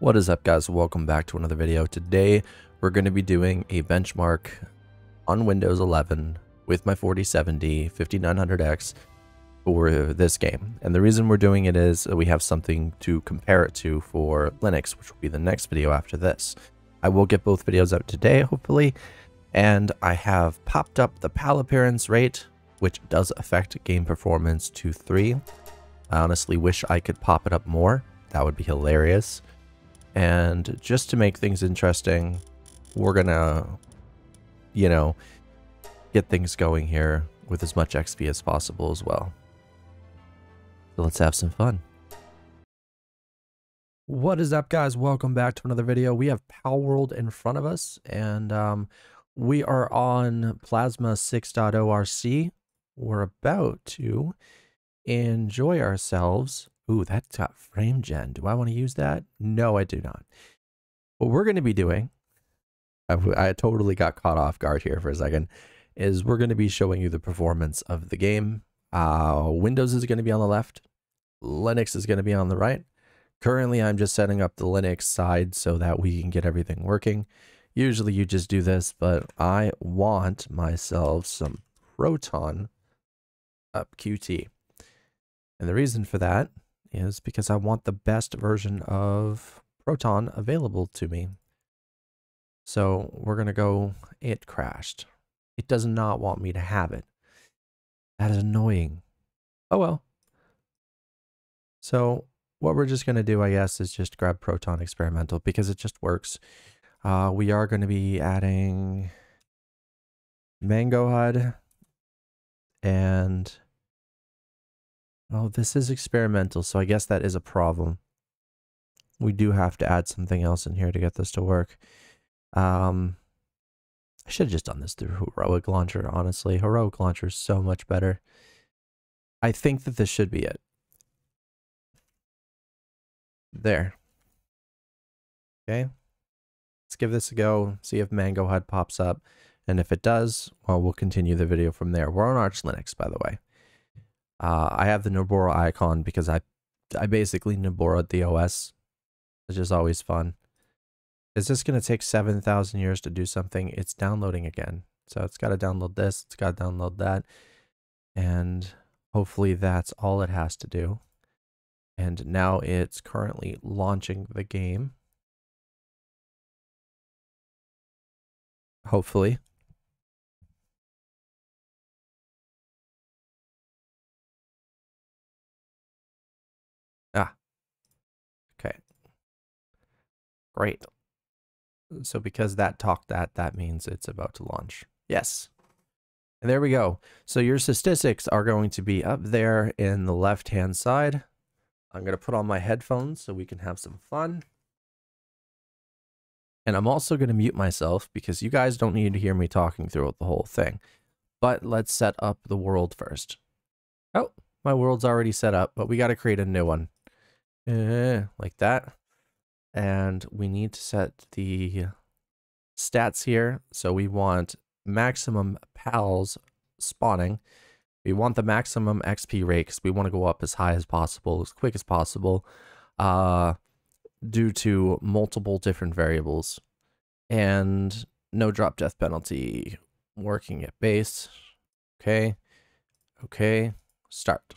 What is up, guys? Welcome back to another video. Today we're going to be doing a benchmark on Windows 11 with my 4070 5900X for this game, and the reason we're doing it is we have something to compare it to for Linux, which will be the next video after this. I will get both videos up today, hopefully, and I have popped up the PAL appearance rate, which does affect game performance to 3. I honestly wish I could pop it up more. That would be hilarious. And just to make things interesting, we're gonna, get things going here with as much XP as possible as well. So let's have some fun. What is up, guys? Welcome back to another video. We have Palworld in front of us, and we are on Plasma 6.0 RC. We're about to enjoy ourselves. Ooh, that's got frame gen. Do I want to use that? No, I do not. What we're going to be doing, I totally got caught off guard here for a second, is we're going to be showing you the performance of the game. Windows is going to be on the left. Linux is going to be on the right. Currently, I'm just setting up the Linux side so that we can get everything working. Usually you just do this, but I want myself some Proton up QT. And the reason for that is because I want the best version of Proton available to me. So we're going to go, it crashed. It does not want me to have it. That is annoying. Oh well. So what we're just going to do, I guess, is just grab Proton Experimental because it just works. We are going to be adding MangoHud and... Oh, this is experimental, so I guess that is a problem. We do have to add something else in here to get this to work. I should have just done this through Heroic Launcher, honestly. Heroic Launcher is so much better. I think that this should be it. There. Okay. Let's give this a go, see if MangoHud pops up. And if it does, well, we'll continue the video from there. We're on Arch Linux, by the way. I have the Nobara icon because I basically Nobora'd the OS, which is always fun. Is this going to take 7,000 years to do something? It's downloading again. So it's got to download this, it's got to download that. And hopefully that's all it has to do. And now it's currently launching the game. Hopefully. Great. So because that talked that means it's about to launch. Yes. And there we go. So your statistics are going to be up there in the left-hand side. I'm going to put on my headphones so we can have some fun. And I'm also going to mute myself because you guys don't need to hear me talking throughout the whole thing. But let's set up the world first. Oh, my world's already set up, but we got to create a new one. Like that. And we need to set the stats here. So we want maximum PALs spawning. We want the maximum XP rate because we want to go up as high as possible, as quick as possible, due to multiple different variables. And no drop death penalty, working at base. Okay. Okay. Start.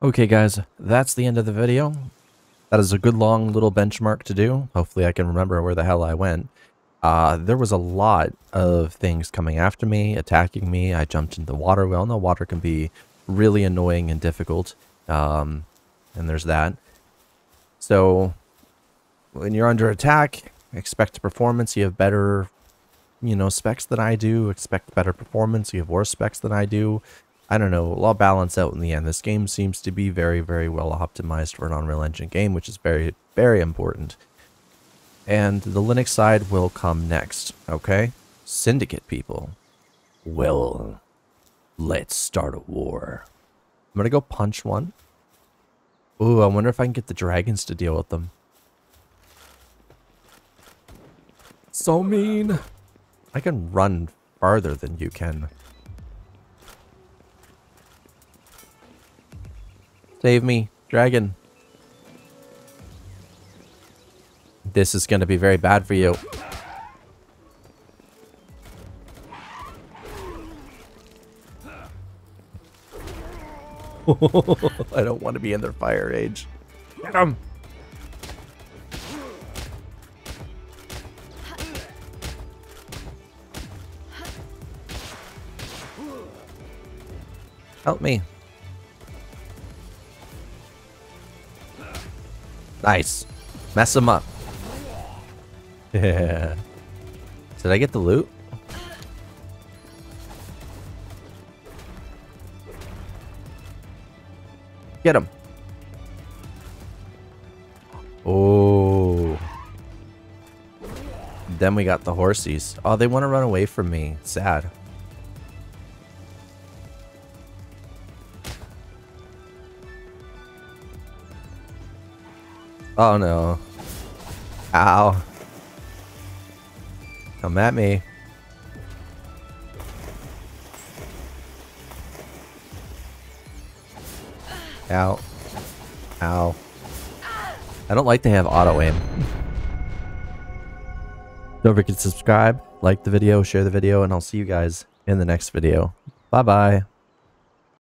Okay guys, that's the end of the video. That is a good long little benchmark to do. Hopefully I can remember where the hell I went. There was a lot of things coming after me, attacking me. I jumped into water. We all know water can be really annoying and difficult. And there's that. So when you're under attack, expect performance. You have better, you know, specs than I do. Expect better performance. You have worse specs than I do. I don't know. It'll all balance out in the end. This game seems to be very, very well optimized for an Unreal Engine game, which is very, very important. And the Linux side will come next, okay? Syndicate people. Well, let's start a war. I'm gonna go punch one. Ooh, I wonder if I can get the dragons to deal with them. So mean. I can run farther than you can. Save me, dragon. This is going to be very bad for you. I don't want to be in their fire age. Get him! Help me. Nice. Mess him up. Yeah. Did I get the loot? Get him. Oh. Then we got the horsies. Oh, they want to run away from me. Sad. Oh no. Ow. Come at me. Ow. Ow. I don't like to have auto-aim. Don't forget to subscribe, like the video, share the video, and I'll see you guys in the next video. Bye-bye.